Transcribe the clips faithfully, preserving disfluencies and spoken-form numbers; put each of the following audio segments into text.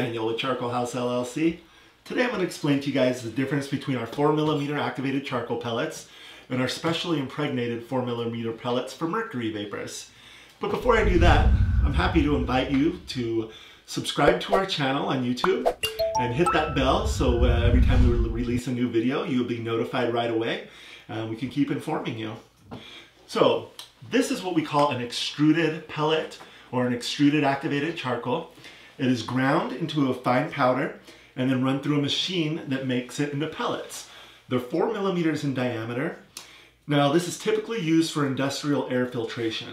Daniel with Charcoal House L L C. Today I'm going to explain to you guys the difference between our four millimeter activated charcoal pellets and our specially impregnated four millimeter pellets for mercury vapors. But before I do that, I'm happy to invite you to subscribe to our channel on YouTube and hit that bell so uh, every time we release a new video you'll be notified right away and we can keep informing you. So this is what we call an extruded pellet or an extruded activated charcoal. It is ground into a fine powder and then run through a machine that makes it into pellets. They're four millimeters in diameter. Now this is typically used for industrial air filtration.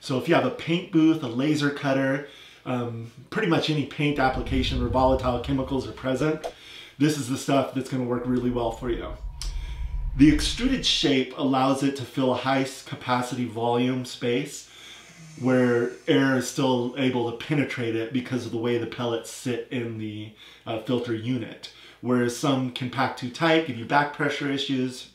So if you have a paint booth, a laser cutter, um, pretty much any paint application where volatile chemicals are present, this is the stuff that's going to work really well for you. The extruded shape allows it to fill a high capacity volume space where air is still able to penetrate it because of the way the pellets sit in the uh, filter unit, whereas some can pack too tight, give you back pressure issues.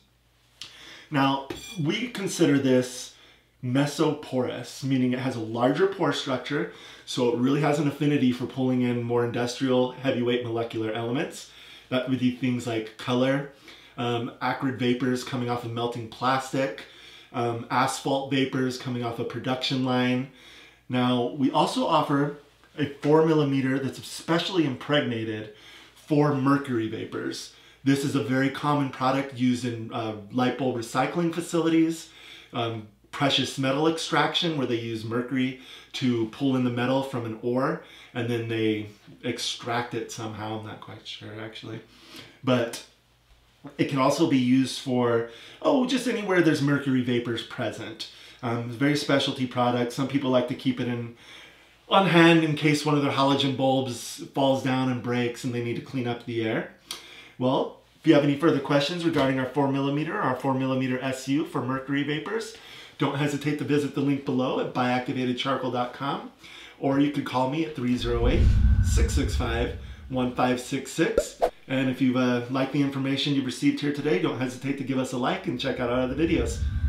Now, we consider this mesoporous, meaning it has a larger pore structure, so it really has an affinity for pulling in more industrial heavyweight molecular elements. That would be things like color, um, acrid vapors coming off of melting plastic, Um, asphalt vapors coming off a production line. Now, we also offer a four millimeter that's especially impregnated for mercury vapors. This is a very common product used in uh, light bulb recycling facilities, um, precious metal extraction, where they use mercury to pull in the metal from an ore, and then they extract it somehow. I'm not quite sure, actually. But it can also be used for, oh, just anywhere there's mercury vapors present. Um, it's a very specialty product. Some people like to keep it in on hand in case one of their halogen bulbs falls down and breaks and they need to clean up the air. Well, if you have any further questions regarding our four millimeter or our four millimeter S U for mercury vapors, don't hesitate to visit the link below at buy activated charcoal dot com, or you can call me at three oh eight, six six five, one five six six. And if you've uh, liked the information you've received here today, don't hesitate to give us a like and check out our other videos.